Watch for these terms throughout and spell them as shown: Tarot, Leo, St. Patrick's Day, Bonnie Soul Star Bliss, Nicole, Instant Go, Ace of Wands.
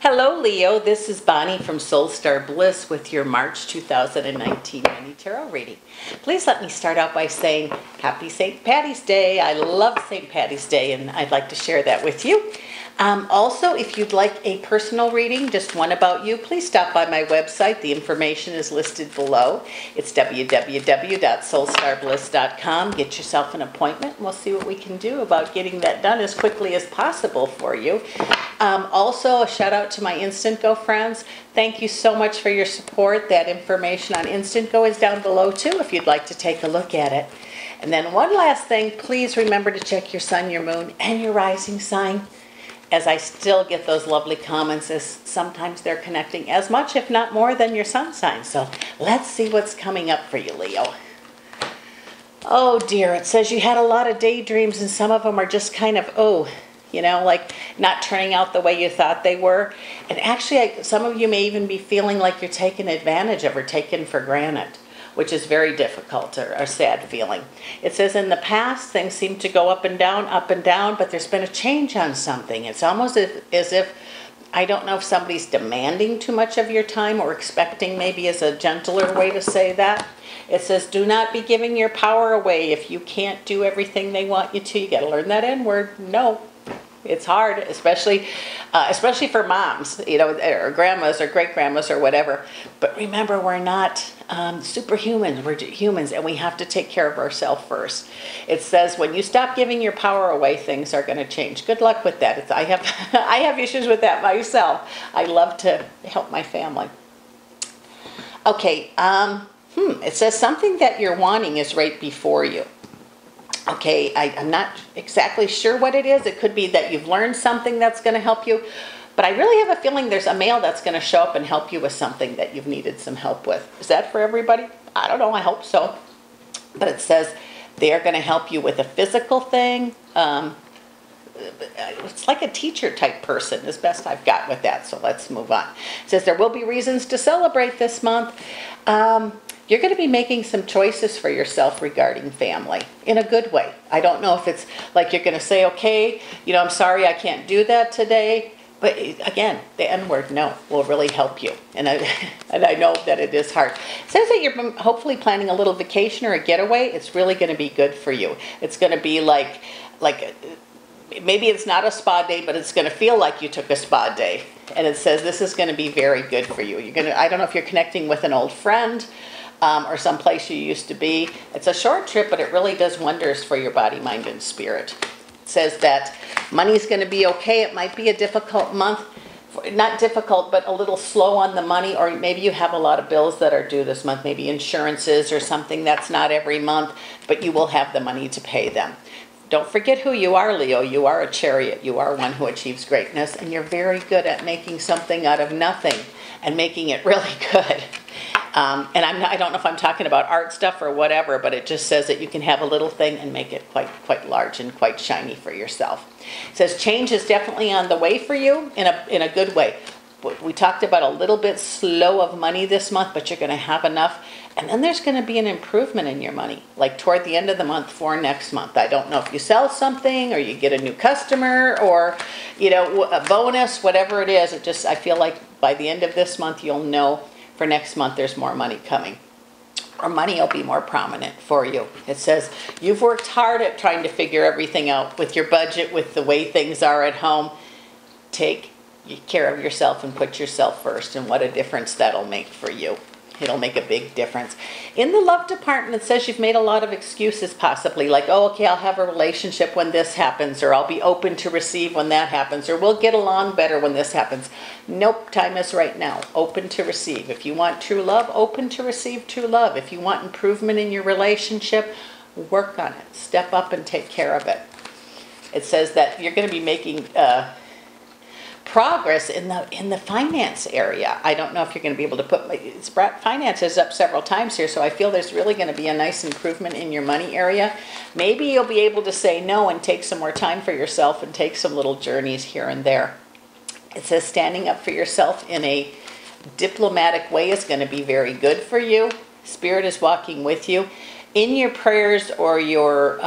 Hello Leo, this is Bonnie from Soul Star Bliss with your March 2019 mini tarot reading. Please let me start out by saying happy St. Patty's Day. I love St. Patty's Day and I'd like to share that with you. Also, if you'd like a personal reading, just one about you, please stop by my website. The information is listed below. It's www.soulstarbliss.com. Get yourself an appointment and we'll see what we can do about getting that done as quickly as possible for you. Also, a shout out to my Instant Go friends. Thank you so much for your support. That information on Instant Go is down below too if you'd like to take a look at it. And then one last thing, please remember to check your sun, your moon, and your rising sign, as I still get those lovely comments as sometimes they're connecting as much, if not more, than your sun sign. So let's see what's coming up for you, Leo. Oh dear, it says you had a lot of daydreams and some of them are just kind of, oh, you know, like not turning out the way you thought they were. And actually, some of you may even be feeling like you're taken advantage of or taken for granted, which is very difficult or a sad feeling. It says in the past, things seem to go up and down, but there's been a change on something. It's almost as if, I don't know if somebody's demanding too much of your time or expecting, maybe is a gentler way to say that. It says, do not be giving your power away. If you can't do everything they want you to, you got to learn that N-word, no. It's hard, especially for moms, you know, or grandmas or great-grandmas or whatever. But remember, we're not superhumans. We're humans, and we have to take care of ourselves first. It says, when you stop giving your power away, things are going to change. Good luck with that. I have issues with that myself. I love to help my family. Okay, it says something that you're wanting is right before you. Okay, I'm not exactly sure what it is. It could be that you've learned something that's going to help you. But I really have a feeling there's a male that's going to show up and help you with something that you've needed some help with. Is that for everybody? I don't know. I hope so. But it says they're going to help you with a physical thing. It's like a teacher type person is best I've got with that. So let's move on. It says there will be reasons to celebrate this month. You're going to be making some choices for yourself regarding family in a good way. I don't know if it's like you're going to say, okay, you know, I'm sorry I can't do that today. But again, the N-word, no, will really help you. And I know that it is hard. It says that you're hopefully planning a little vacation or a getaway. It's really going to be good for you. It's going to be like maybe it's not a spa day, but it's going to feel like you took a spa day. And it says this is going to be very good for you. You're going to, I don't know if you're connecting with an old friend, or someplace you used to be. It's a short trip, but it really does wonders for your body, mind, and spirit. It says that money's going to be okay. It might be a difficult month. Not difficult, but a little slow on the money, or maybe you have a lot of bills that are due this month, maybe insurances or something that's not every month, but you will have the money to pay them. Don't forget who you are, Leo. You are a chariot. You are one who achieves greatness, and you're very good at making something out of nothing and making it really good. And I don't know if I'm talking about art stuff or whatever, but it just says that you can have a little thing and make it quite large and quite shiny for yourself. It says change is definitely on the way for you in a good way. We talked about a little bit slow of money this month, but you're going to have enough. And then there's going to be an improvement in your money, like toward the end of the month for next month. I don't know if you sell something or you get a new customer or, you know, a bonus, whatever it is. It just, I feel like by the end of this month, you'll know for next month there's more money coming. Or money will be more prominent for you. It says you've worked hard at trying to figure everything out with your budget, with the way things are at home. Take care of yourself and put yourself first, and what a difference that'll make for you. It'll make a big difference. In the love department, it says you've made a lot of excuses possibly, like, oh, okay, I'll have a relationship when this happens, or I'll be open to receive when that happens, or we'll get along better when this happens. Nope, time is right now. Open to receive. If you want true love, open to receive true love. If you want improvement in your relationship, work on it. Step up and take care of it. It says that you're going to be making progress in the finance area. I don't know if you're going to be able to it's brought finances up several times here, so I feel there's really going to be a nice improvement in your money area. Maybe you'll be able to say no and take some more time for yourself and take some little journeys here and there. It says standing up for yourself in a diplomatic way is going to be very good for you. Spirit is walking with you. in your prayers or your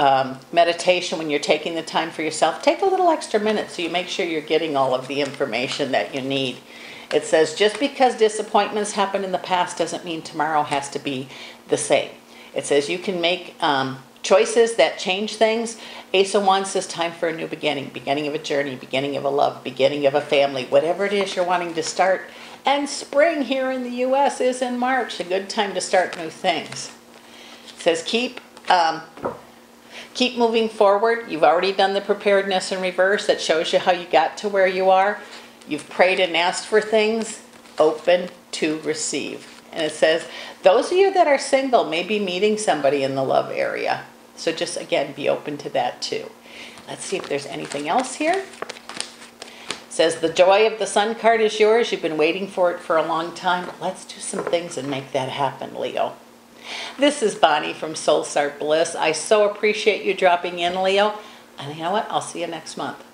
meditation, when you're taking the time for yourself, take a little extra minute so you make sure you're getting all of the information that you need. It says, just because disappointments happened in the past doesn't mean tomorrow has to be the same. It says you can make choices that change things. Ace of Wands says time for a new beginning, beginning of a journey, beginning of a love, beginning of a family, whatever it is you're wanting to start. And spring here in the U.S. is in March, a good time to start new things. It says keep moving forward. You've already done the preparedness in reverse. That shows you how you got to where you are. You've prayed and asked for things. Open to receive. And it says, those of you that are single may be meeting somebody in the love area. So just, again, be open to that too. Let's see if there's anything else here. It says, the joy of the sun card is yours. You've been waiting for it for a long time. Let's do some things and make that happen, Leo. This is Bonnie from Soul Star Bliss. I so appreciate you dropping in, Leo. And you know what? I'll see you next month.